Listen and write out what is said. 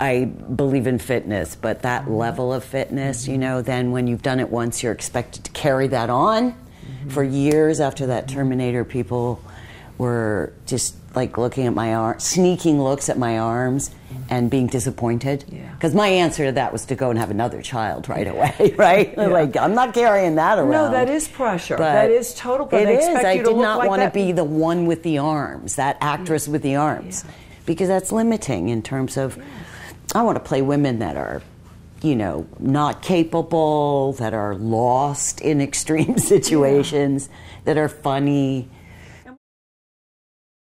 I believe in fitness, but that level of fitness, you know, then when you've done it once, you're expected to carry that on for years. After that Terminator, people were just like looking at my arm, sneaking looks at my arms and being disappointed. Because my answer to that was to go and have another child right away, right? Like, I'm not carrying that around. No, that is pressure. But that is total pressure. It is. I did not want to be the one with the arms, that actress with the arms, because that's limiting in terms of... I want to play women that are, you know, not capable, that are lost in extreme situations, that are funny,